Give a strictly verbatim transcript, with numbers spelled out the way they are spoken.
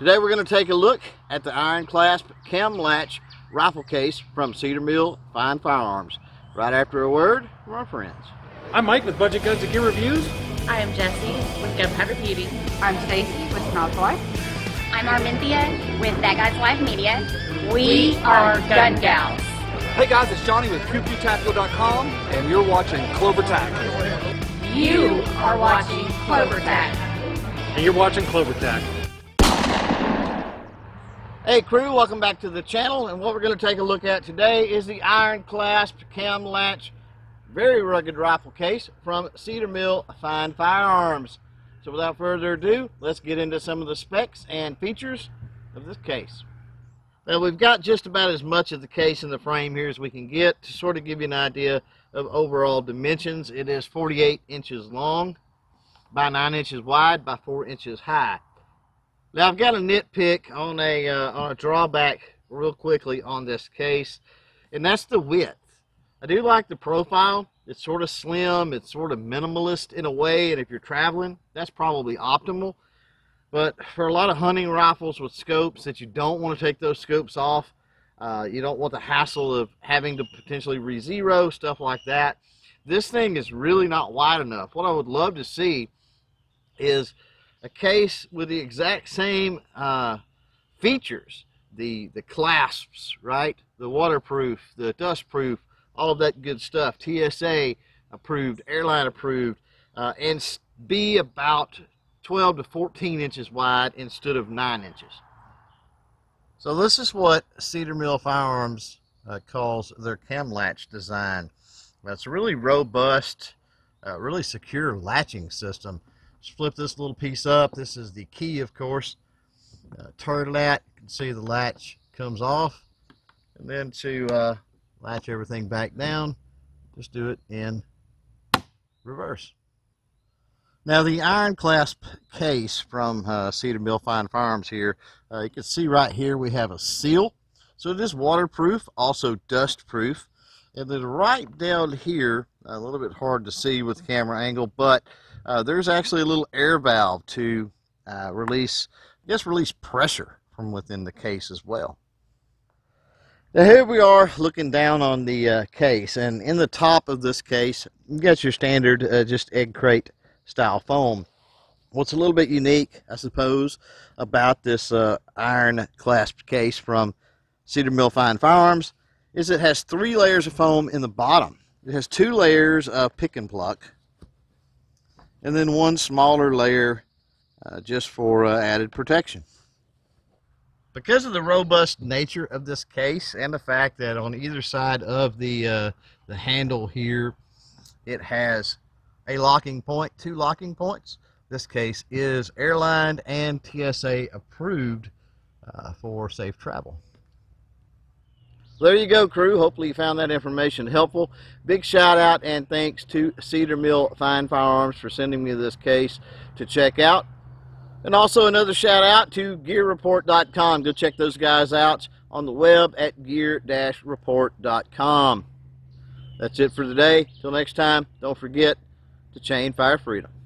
Today we're going to take a look at the Iron Clasp Cam Latch rifle case from Cedar Mill Fine Firearms. Right after a word from our friends. I'm Mike with Budget Guns and Gear Reviews. I am Jessie with Gunpowder Beauty. I'm Stacy with Small Toy. I'm Arminthia with That Guy's Life Media. We, we are Gun Gals. Hey guys, it's Johnny with Q Q Tapio dot com and you're watching CloverTac. You are watching CloverTac. And you're watching CloverTac. Hey crew, welcome back to the channel, and what we're going to take a look at today is the Iron Clasp Cam Latch very rugged rifle case from Cedar Mill Fine Firearms. So without further ado, let's get into some of the specs and features of this case. Now we've got just about as much of the case in the frame here as we can get to sort of give you an idea of overall dimensions. It is forty-eight inches long by nine inches wide by four inches high. Now I've got a nitpick on a, uh, on a drawback real quickly on this case, and that's the width. I do like the profile. It's sort of slim, it's sort of minimalist in a way, and if you're traveling, that's probably optimal. But for a lot of hunting rifles with scopes that you don't want to take those scopes off, uh, you don't want the hassle of having to potentially re-zero, stuff like that. This thing is really not wide enough. What I would love to see is a case with the exact same uh, features, the the clasps, right, the waterproof, the dustproof, all of that good stuff, T S A approved, airline approved, uh, and be about twelve to fourteen inches wide instead of nine inches. So this is what Cedar Mill Firearms uh, calls their cam latch design. That's a really robust, uh, really secure latching system. Just flip this little piece up. This is the key, of course. Uh, turn that. You can see the latch comes off. And then to uh, latch everything back down, just do it in reverse. Now the Iron Clasp case from uh, Cedar Mill Fine Firearms here, uh, you can see right here we have a seal. So it is waterproof, also dust proof. And then right down here, a little bit hard to see with the camera angle, but uh, there's actually a little air valve to uh, release, I guess release pressure from within the case as well. Now here we are looking down on the uh, case, and in the top of this case, you got your standard uh, just egg crate style foam. What's a little bit unique, I suppose, about this uh, Iron Clasp case from Cedar Mill Fine Firearms is it has three layers of foam in the bottom. It has two layers of pick and pluck, and then one smaller layer uh, just for uh, added protection. Because of the robust nature of this case and the fact that on either side of the, uh, the handle here, it has a locking point, two locking points. This case is airline and T S A approved uh, for safe travel. So there you go, crew. Hopefully you found that information helpful. Big shout out and thanks to Cedar Mill Fine Firearms for sending me this case to check out. And also another shout out to gear report dot com. Go check those guys out on the web at gear report dot com. That's it for today. Till next time, don't forget to chain fire freedom.